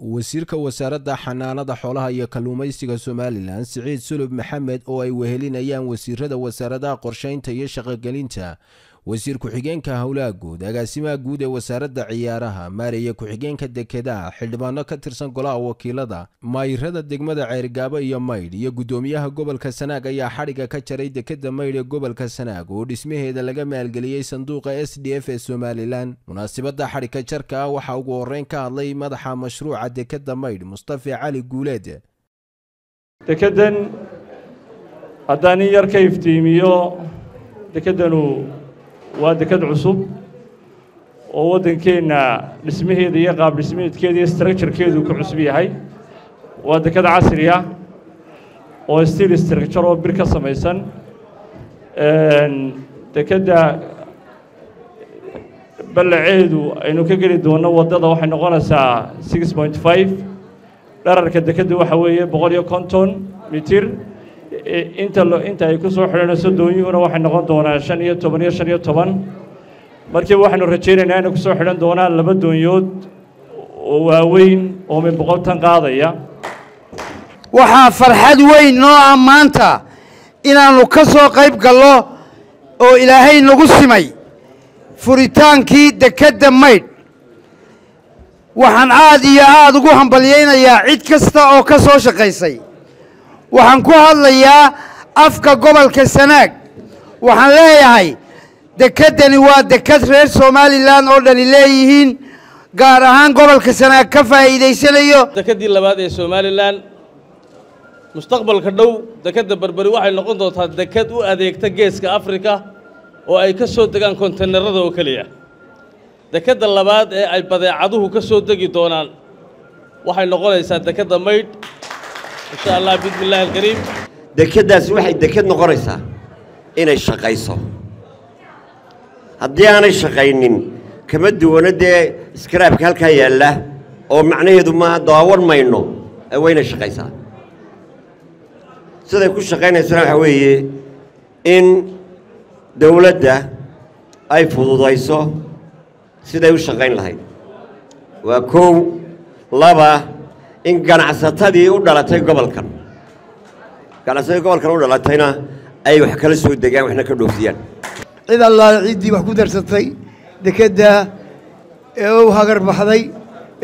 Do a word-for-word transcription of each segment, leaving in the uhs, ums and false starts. wasiirka wasaaradda xanaanada xoolaha iyo kalluumaysiga Somaliland Siciid Sulub Maxamed oo ay wehelinayaan wasiirada wasaaradda qorsheynta iyo shaqagelinta wasiir ku-xigeenka hawlaha guud agaasimaha guud ee wasaaradda ciyaaraha maareeya ku-xigeenka dekedaha xildhibaano ka tirsan golaha wakiilada mayrada degmada Ceerigaabo iyo Maydh iyo gudoomiyaha gobolka Sanaag ayaa xariga ka jaray dekeda Maydh ee gobolka Sanaag oo dhismaheeda laga maalgeliyay sanduuqa S D F ee Somaliland munaasabada xariga jarka waxa ugu horeyn ka hadlay madaxa mashruuca dekeda Maydh Mustafa Cali Guuleed dekedan haddaan yarka iftiimiyo dekedanu waa dekad cusub oo wadankeena dhismaheeda iyo qaab dhismeedkeeda iyo structure-keedu ku cusub yahay waa dekad casri ah oo steel structure oo bir ka samaysan een dekada balaceedu aynu ka gali doono wadada waxay noqonaysaa six point five dhererka dekada waxa weeye boqol iyo konton mitir inta loo inta ay ku soo xirnayso doonyuuna waxay noqon doonaa shan iyo toban iyo shan iyo toban markii waxaanu rajaynaynaa inay ku soo xirn doonaan laba doonyood oo waaweyn oo min boqol tan qaadaya waxa farxad weyn noo maanta inaanu ka soo qayb galno oo ilaahay nagu simay furitaankii dekeda Maydh waxaan aad iyo aad ugu hambaliyaynayaa cid kasta oo ka soo shaqaysay waxaan ku hadlayaa afka gobolka Sanaag waxaan leeyahay dekedani waa dekad reer Somaliland oo dhalileeyeen gaar ahaan gobolka Sanaag ka faa'iideysanayo dekadii labaad ee Somaliland mustaqbalka dhow dekada barbari waxay noqon doontaa dekad u adeegta geeska Afrika oo ay ka soo degaan kontineerada oo kaliya dekada labaad ee ay badeecaduhu ka soo degi doonaan waxay noqonaysaa dekeda Maydh إن شاء الله بسم الله الكريم. دكتة سوحي دكتة نقرصة. أنا الشقيصة. هدي أنا الشقيين كمدو وندي سكراب كالكاية له أو معناه دوما داور ما ينو. وين الشقيصة؟ سيدا كل شقيين السلام حويه إن دولة ده أي فضوضايسة سيدا كل شقيين لهاي. وكو لبا إن كان عصاتي ولا تاي قبل كان كان عصاتي قبل كان ولا تاينا أيوة حكى لي سويد دجاج وإحنا كدوفيان إذا الله عيدي وحكودر ستاي دكده أو حجر بحداي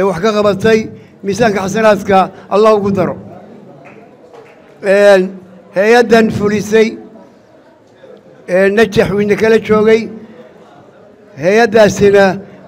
أو حكى قبل تاي مثال كحسناتك الله وقدره هي دن فلسي نجح وإنك لا تشوقي هي داسنا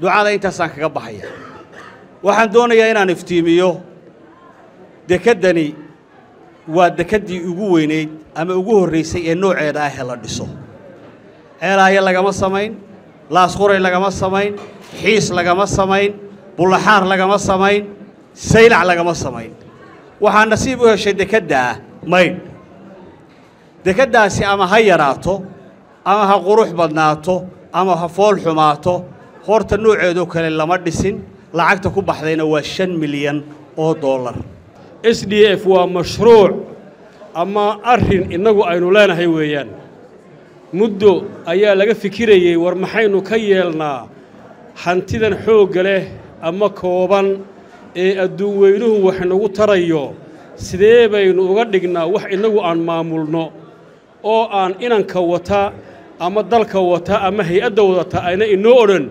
ducada intaas aan kaga baxaya waxaan doonayaa inaan iftiimiyo dekadani waa dekadii ugu weyneyd ama ugu horeysay ee nooceeda ah la dhiso ceelaya lagama samayn laasqoray lagama samayn xiis lagama samayn bulaxaar lagama samayn saylac lagama samayn waxaan nasiib u heshay dekada Maydh dekadaasi ama ha yaraato ama ha qurux badnaato ama ha fool xumaato horta nooceedo kale lama dhisin lacagta ku baxdayna waa shan milyan oo dollar S D F waa mashruuc ama arin inagu aynu leenahay weeyaan muddo ayaa laga fikirayay war maxaynu ka yeelnaa hantidan xoog leh ama kooban ee adduun weynuhu wax nagu tarayo sidee baynu uga dhignaa wax inagu aan maamulno oo aan inanka wata ama dalka wata ama hay'adda wadata ayna inoo oran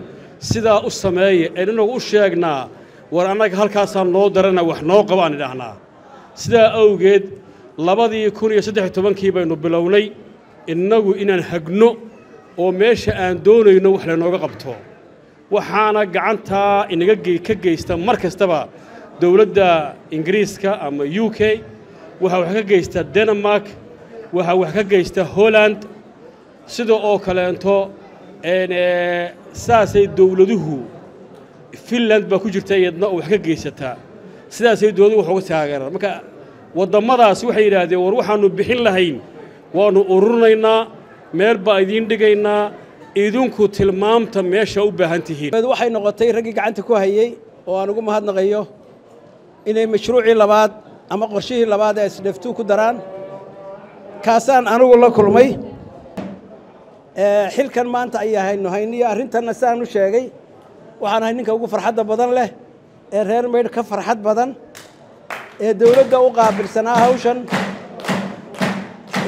sida u sameeyay aynu u sheegnaa war anaga halkaas aan noo darana wax noo qabaan idhahnaa سدا أوجد لبادي يكون يصدق تبان كيبا نبلوني إنه إن حجنو وماشى أن دونه ينوح لنا رقبته وحنا قعنتها إن جي كجي است مركز تبع دولة دا إنجليز كا أم يو كي وهو حكجي است الدنمارك وهو حكجي است هولند سدوا أوكلانتو إن ساسة دولته فنلند بكوجرت يدنا وحكجي استها ساسة دولته وحوسها غير مك وضمرها سوحي رادي وروحنا نبحين لهين ونقررنا مير بايدين دقينا إيدونكو تلمام تميشا وبهانتهين هذا وحي نغطي رقيق عنتكو هايي وأنا قوم هاد نغيوه إني مشروعي لباد أما قرشيه لباد أسلفتوكو دران كاسان أنا والله كلمي حيل كان ما أنت أيها إنه هيني أرنت النسان وشاقي وأنا هيني كوقف فرحات بدن له الرير ميد كفرحات بدن الدولة جوقا برسناها وشن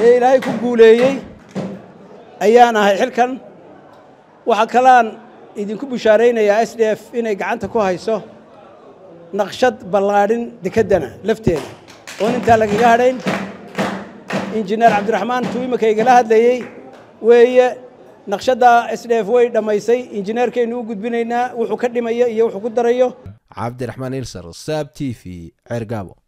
إيه لا يكون قولي أيانا هاي حيل كان وحكلان إذا كوب شارين يا أسلف إني قعنتكو هايسه نقشد بلارين دكدنا لفتين وانت على جهارين إنجنير عبد الرحمن توي مكيجي لهاد ليه وهي نقشد إسلاف ويد ما يسي إنجنير كي نوجد بيننا وحكدي ما يه وحكود دريه عبد الرحمن يلسر الصاب تي في عرقابو.